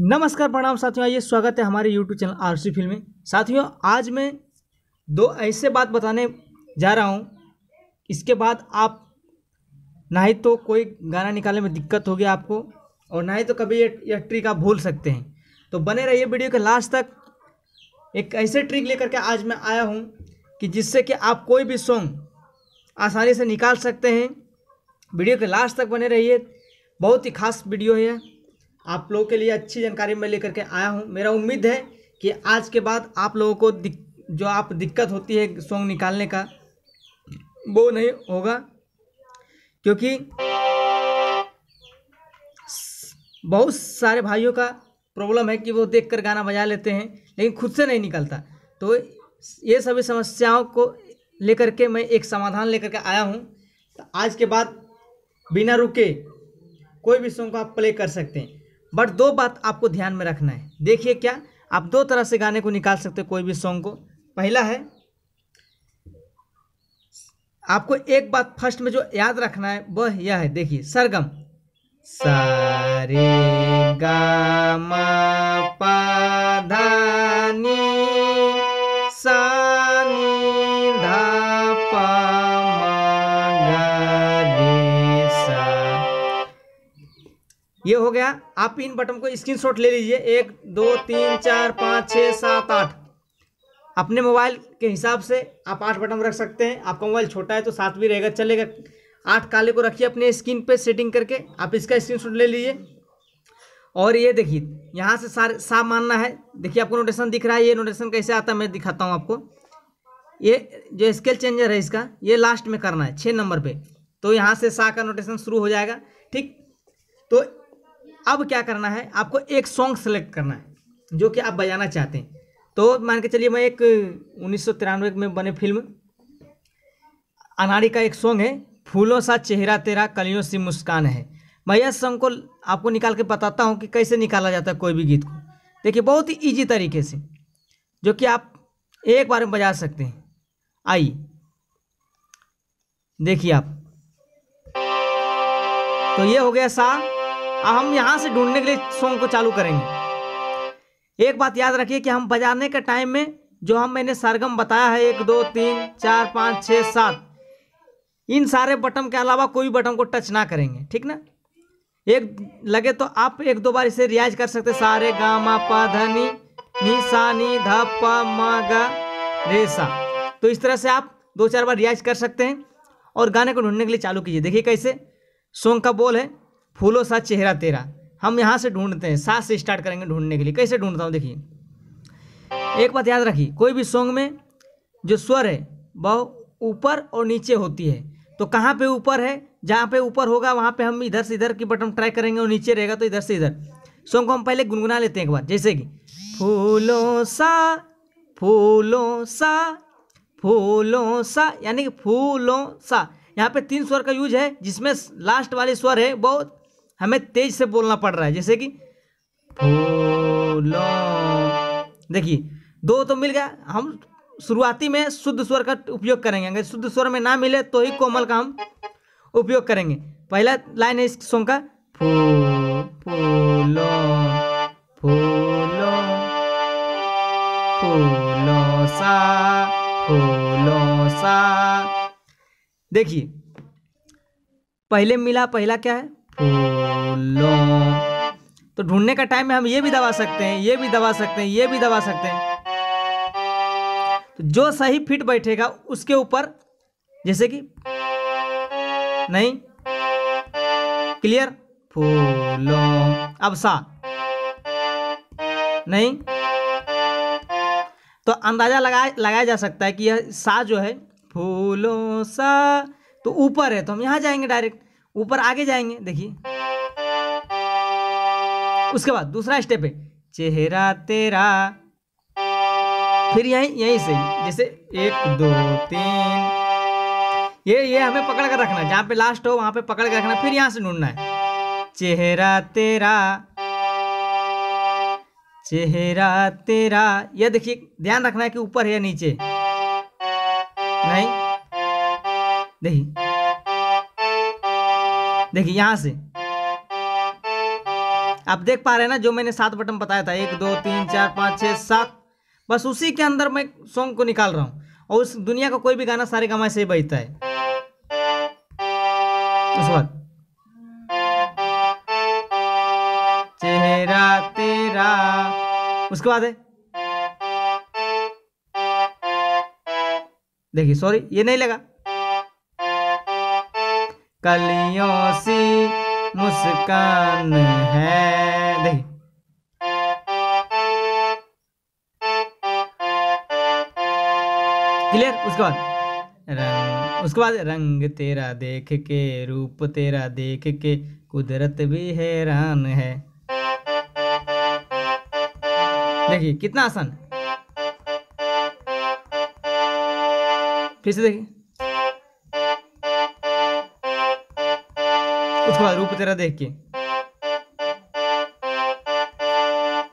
नमस्कार प्रणाम साथियों, आइए स्वागत है हमारे YouTube चैनल आर सी फिल्में। साथियों, आज मैं दो ऐसे बात बताने जा रहा हूँ, इसके बाद आप ना ही तो कोई गाना निकालने में दिक्कत होगी आपको और ना ही तो कभी यह ट्रिक आप भूल सकते हैं। तो बने रहिए वीडियो के लास्ट तक। एक ऐसे ट्रिक लेकर के आज मैं आया हूँ कि जिससे कि आप कोई भी सॉन्ग आसानी से निकाल सकते हैं। वीडियो के लास्ट तक बने रहिए, बहुत ही खास वीडियो है, आप लोगों के लिए अच्छी जानकारी मैं लेकर के आया हूं। मेरा उम्मीद है कि आज के बाद आप लोगों को दिक्कत होती है सॉन्ग निकालने का, वो नहीं होगा, क्योंकि बहुत सारे भाइयों का प्रॉब्लम है कि वो देखकर गाना बजा लेते हैं लेकिन खुद से नहीं निकलता। तो ये सभी समस्याओं को लेकर के मैं एक समाधान लेकर के आया हूँ। तो आज के बाद बिना रुके कोई भी सॉन्ग को आप प्ले कर सकते हैं, बट दो बात आपको ध्यान में रखना है। देखिए, क्या आप दो तरह से गाने को निकाल सकते हो, कोई भी सॉन्ग को। पहला है, आपको एक बात फर्स्ट में जो याद रखना है वह यह है। देखिए, सरगम सा रे गा मा पा धा नी सा नी धा पा मा गा रे सा, ये हो गया। आप इन बटन को स्क्रीनशॉट ले लीजिए, 1 2 3 4 5 6 7 8। अपने मोबाइल के हिसाब से आप 8 बटन रख सकते हैं। आपका मोबाइल छोटा है तो 7 भी रहेगा, चलेगा। 8 काले को रखिए अपने स्क्रीन पे सेटिंग करके, आप इसका स्क्रीनशॉट ले लीजिए। और ये देखिए, यहाँ से सारे सा मानना है। देखिए, आपको नोटेशन दिख रहा है, ये नोटेशन कैसे आता है मैं दिखाता हूँ आपको। ये जो स्केल चेंजर है इसका, ये लास्ट में करना है 6 नंबर पर, तो यहाँ से सा का नोटेशन शुरू हो जाएगा। ठीक, तो अब क्या करना है, आपको एक सॉन्ग सेलेक्ट करना है जो कि आप बजाना चाहते हैं। तो मान के चलिए, मैं एक 1993 में बने फिल्म अनाड़ी का एक सॉन्ग है, फूलों सा चेहरा तेरा कलियों सी मुस्कान है। मैं यह सॉन्ग को आपको निकाल के बताता हूँ कि कैसे निकाला जाता है कोई भी गीत को। देखिए, बहुत ही ईजी तरीके से जो कि आप एक बार में बजा सकते हैं। आइए देखिए आप, तो ये हो गया सा। हम यहाँ से ढूंढने के लिए सॉन्ग को चालू करेंगे। एक बात याद रखिए कि हम बजाने के टाइम में जो मैंने सरगम बताया है, 1 2 3 4 5 6 7, इन सारे बटन के अलावा कोई बटन को टच ना करेंगे, ठीक ना। एक लगे तो आप 1-2 बार इसे रियाज कर सकते, सा रे गा मा पा ध नी नी सा नी ध पा मा गा रे सा। तो इस तरह से आप 2-4 बार रियाज कर सकते हैं और गाने को ढूंढने के लिए चालू कीजिए। देखिए कैसे, सॉन्ग का बोल है फूलों सा चेहरा तेरा, हम यहाँ से ढूंढते हैं, सा से स्टार्ट करेंगे ढूंढने के लिए। कैसे ढूंढता हूँ देखिए, एक बात याद रखिए, कोई भी सॉन्ग में जो स्वर है वह ऊपर और नीचे होती है। तो कहाँ पे ऊपर है, जहाँ पे ऊपर होगा वहाँ पे हम इधर से इधर की बटन ट्राई करेंगे, और नीचे रहेगा तो इधर से इधर। सॉन्ग को हम पहले गुनगुना लेते हैं एक बार, जैसे कि फूलों सा फूलों सा फूलों सा, यानी कि फूलों सा। यहाँ पे 3 स्वर का यूज है, जिसमें लास्ट वाले स्वर है बहुत हमें तेज से बोलना पड़ रहा है, जैसे कि फूलों। देखिए, 2 तो मिल गया। हम शुरुआती में शुद्ध स्वर का उपयोग करेंगे, अगर शुद्ध स्वर में ना मिले तो ही कोमल का हम उपयोग करेंगे। पहला लाइन है इस सॉन्ग का, फूलों फूलों फूलों सा। देखिए, पहले मिला, पहला क्या है, फूलों। तो ढूंढने का टाइम में हम ये भी दबा सकते हैं, ये भी दबा सकते हैं, ये भी दबा सकते हैं। तो जो सही फिट बैठेगा उसके ऊपर, जैसे कि नहीं क्लियर, फूलों। अब सा नहीं, तो अंदाजा लगाया जा सकता है कि यह सा जो है फूलों सा तो ऊपर है, तो हम यहाँ जाएंगे, डायरेक्ट ऊपर आगे जाएंगे। देखिए, उसके बाद दूसरा स्टेप है चेहरा तेरा, फिर यहीं से जैसे 1 2 3, ये हमें पकड़ कर रखना है, जहाँ पे लास्ट हो वहाँ पे पकड़ कर रखना, फिर यहाँ से ढूंढना है चेहरा तेरा चेहरा तेरा। यह देखिए, ध्यान रखना है कि ऊपर है या नीचे, नहीं देखिए, यहां से आप देख पा रहे हैं ना, जो मैंने 7 बटन बताया था 1 2 3 4 5 6 7, बस उसी के अंदर मैं सॉन्ग को निकाल रहा हूँ। और उस दुनिया का कोई भी गाना सारे गामा से ही बजता है। उस बात चेहरा तेरा, उसके बाद है देखिए, सॉरी ये नहीं लगा, कलियों सी मुस्कान है, देखिए क्लियर। उसके बाद रंग तेरा देख के, रूप तेरा देख के कुदरत भी हैरान है, देखिए कितना आसान है। फिर से देखिए, उसके बाद रूप तेरा देख के,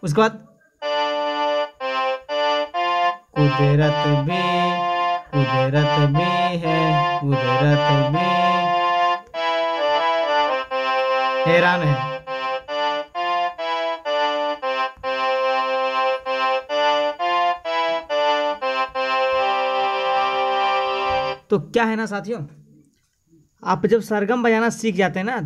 उसके बाद कुदरत भी, कुदरत भी है, कुदरत भी हैरान है। तो क्या है ना साथियों, आप जब सरगम बजाना सीख जाते हैं ना,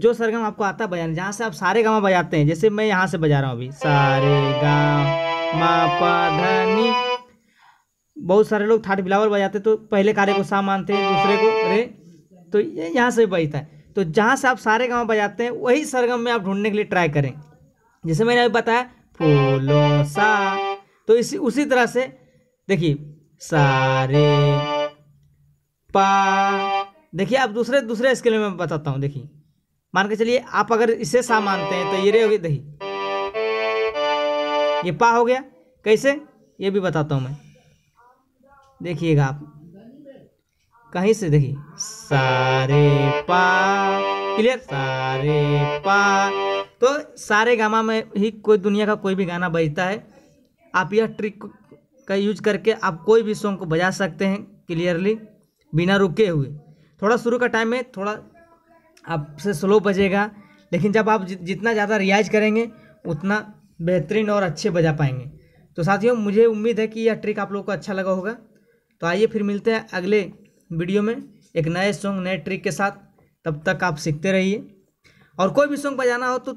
जो सरगम आपको आता है बजाना, जहाँ से आप सारे गामा बजाते हैं, जैसे मैं यहाँ से बजा रहा हूँ अभी सारे गामा पा धनी। बहुत सारे लोग थाट बिलावल बजाते तो पहले कारे को सा मानते हैं, दूसरे को रे, तो ये यहाँ से बजता है। तो जहाँ से आप सारे गामा बजाते हैं वही सरगम में आप ढूंढने के लिए ट्राई करें। जैसे मैंने अभी बताया फूलों सा, तो इसी उसी तरह से देखिए सारे पा, देखिए आप दूसरे स्केल में बताता हूँ। देखिए मान के चलिए आप अगर इसे सा मानते हैं तो ये रे हो गई, देखिए ये पा हो गया, कैसे ये भी बताता हूँ मैं, देखिएगा आप कहीं से देखिए सारे पा, क्लियर सारे पा। तो सारे गामा में ही कोई दुनिया का कोई भी गाना बजता है। आप यह ट्रिक का यूज करके आप कोई भी सॉन्ग को बजा सकते हैं क्लियरली बिना रुके हुए। थोड़ा शुरू का टाइम में थोड़ा आपसे स्लो बजेगा, लेकिन जब आप जितना ज़्यादा रियाज करेंगे उतना बेहतरीन और अच्छे बजा पाएंगे। तो साथियों मुझे उम्मीद है कि यह ट्रिक आप लोगों को अच्छा लगा होगा। तो आइए फिर मिलते हैं अगले वीडियो में एक नए सॉन्ग नए ट्रिक के साथ। तब तक आप सीखते रहिए, और कोई भी सॉन्ग बजाना हो तो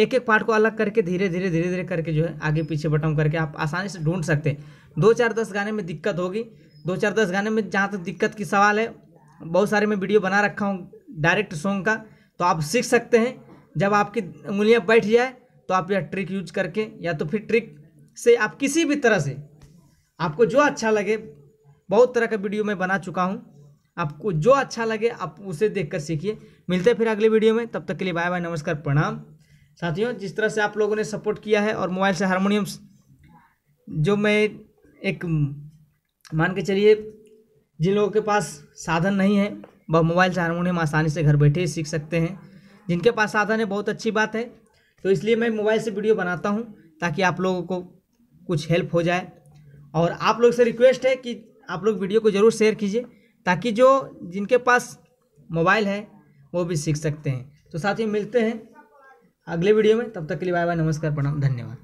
एक एक पार्ट को अलग करके धीरे धीरे करके जो है आगे पीछे बटन करके आप आसानी से ढूंढ सकते हैं। 2-4-10 गाने में दिक्कत होगी, 2-4-10 गाने में जहाँ तक दिक्कत की सवाल है, बहुत सारे मैं वीडियो बना रखा हूँ डायरेक्ट सॉन्ग का, तो आप सीख सकते हैं। जब आपकी उंगलियाँ बैठ जाए तो आप यह ट्रिक यूज करके, या तो फिर ट्रिक से आप किसी भी तरह से आपको जो अच्छा लगे, बहुत तरह का वीडियो मैं बना चुका हूँ, आपको जो अच्छा लगे आप उसे देखकर सीखिए। मिलते हैं फिर अगले वीडियो में, तब तक के लिए बाय बाय, नमस्कार, प्रणाम। साथियों जिस तरह से आप लोगों ने सपोर्ट किया है, और मोबाइल से हारमोनियम जो मैं एक मान के चलिए, जिन लोगों के पास साधन नहीं है वह मोबाइल से हारमोनियम आसानी से घर बैठे ही सीख सकते हैं। जिनके पास साधन है बहुत अच्छी बात है, तो इसलिए मैं मोबाइल से वीडियो बनाता हूं ताकि आप लोगों को कुछ हेल्प हो जाए। और आप लोग से रिक्वेस्ट है कि आप लोग वीडियो को ज़रूर शेयर कीजिए, ताकि जो जिनके पास मोबाइल है वो भी सीख सकते हैं। तो साथियों मिलते हैं अगले वीडियो में, तब तक के लिए बाय बाय, नमस्कार, प्रणाम, धन्यवाद।